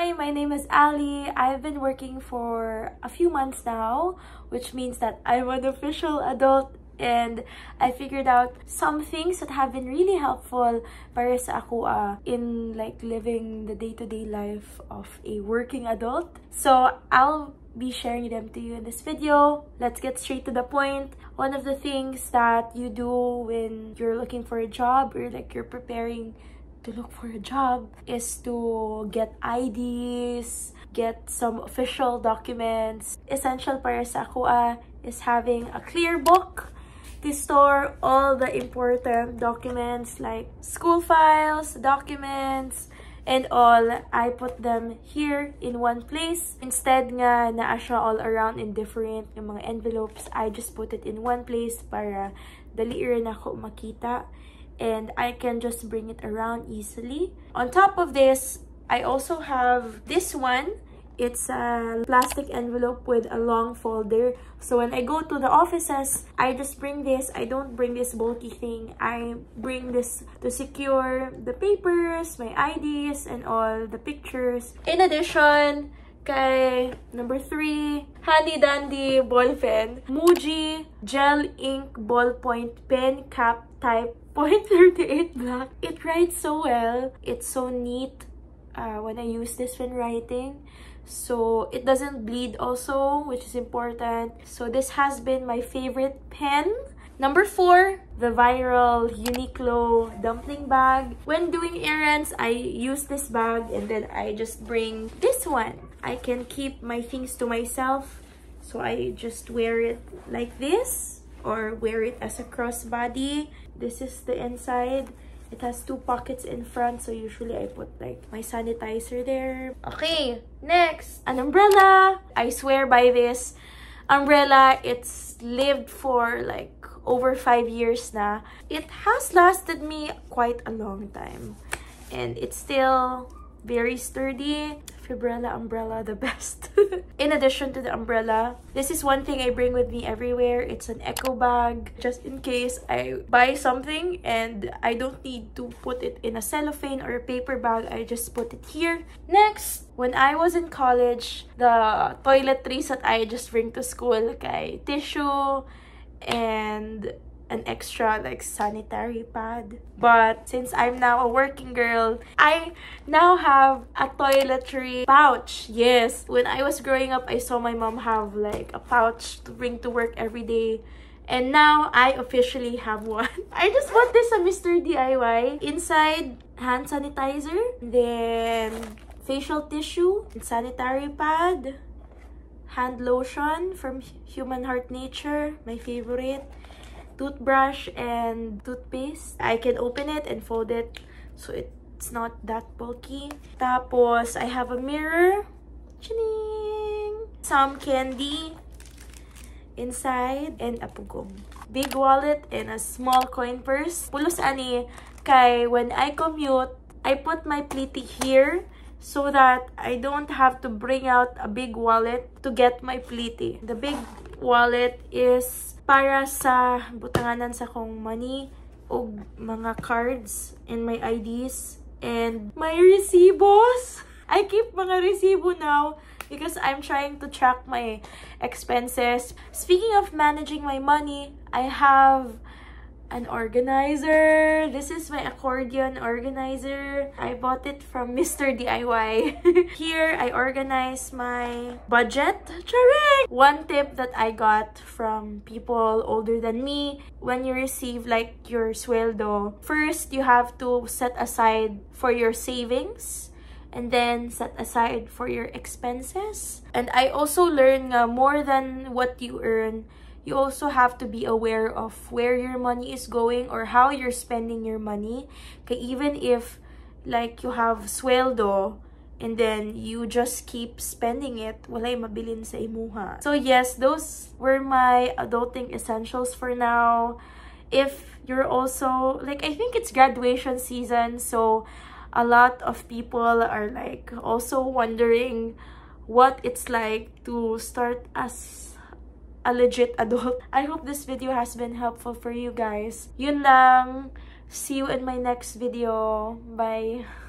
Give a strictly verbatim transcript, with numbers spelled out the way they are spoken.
Hi, my name is Ali. I've been working for a few months now, which means that I'm an official adult, and I figured out some things that have been really helpful para sa ako uh, in like living the day-to-day life of a working adult. So I'll be sharing them to you in this video. Let's get straight to the point. One of the things that you do when you're looking for a job, or like you're preparing to look for a job, is to get I Ds, get some official documents. Essential para sa ako uh, is having a clear book to store all the important documents like school files, documents, and all. I put them here in one place. Instead nga naa siya all around in different yung mga envelopes, I just put it in one place para dali rin ako makita, and I can just bring it around easily. On top of this, I also have this one. It's a plastic envelope with a long folder. So when I go to the offices, I just bring this. I don't bring this bulky thing. I bring this to secure the papers, my I Ds, and all the pictures. In addition, kay number three, handy dandy ball pen. Muji Gel Ink Ballpoint Pen Cap Type zero point three eight black. It writes so well. It's so neat uh, when I use this when writing. So it doesn't bleed also, which is important. So this has been my favorite pen. Number four, the viral Uniqlo dumpling bag. When doing errands, I use this bag, and then I just bring this one. I can keep my things to myself. So I just wear it like this, or wear it as a crossbody. This is the inside. It has two pockets in front, so usually I put like my sanitizer there. Okay, next, an umbrella. I swear by this umbrella. It's lived for like over five years na. It has lasted me quite a long time, and it's still very sturdy. Fibrella umbrella, the best. In addition to the umbrella, this is one thing I bring with me everywhere. It's an eco bag, just in case I buy something and I don't need to put it in a cellophane or a paper bag. I just put it here. Next, when I was in college, the toiletries that I just bring to school, kay tissue and an extra like sanitary pad. But since I'm now a working girl, I now have a toiletry pouch. Yes, when I was growing up, I saw my mom have like a pouch to bring to work every day, and now I officially have one. I just bought this at Mister D I Y. Inside, hand sanitizer, then facial tissue, sanitary pad, hand lotion from Human Heart Nature, my favorite, toothbrush and toothpaste. I can open it and fold it, so it's not that bulky. Tapos, I have a mirror. Chining! Some candy inside, and a pugong. Big wallet and a small coin purse. Pulos ani, kay when I commute, I put my pliti here so that I don't have to bring out a big wallet to get my pliti. The big wallet is para sa butanganan sa kong money o mga cards and my I Ds and my recibos. I keep mga resibo now because I'm trying to track my expenses. Speaking of managing my money, I have an organizer. This is my accordion organizer. I bought it from Mister D I Y. Here, I organize my budget. Charing! One tip that I got from people older than me, when you receive like your sweldo, first you have to set aside for your savings, and then set aside for your expenses. And I also learned uh, more than what you earn, you also have to be aware of where your money is going or how you're spending your money. Okay, even if like you have sweldo and then you just keep spending it, walay mabilin sa imuha. So yes, those were my adulting essentials for now. If you're also like, I think it's graduation season, so a lot of people are like also wondering what it's like to start as a legit adult. I hope this video has been helpful for you guys. Yun lang. See you in my next video. Bye.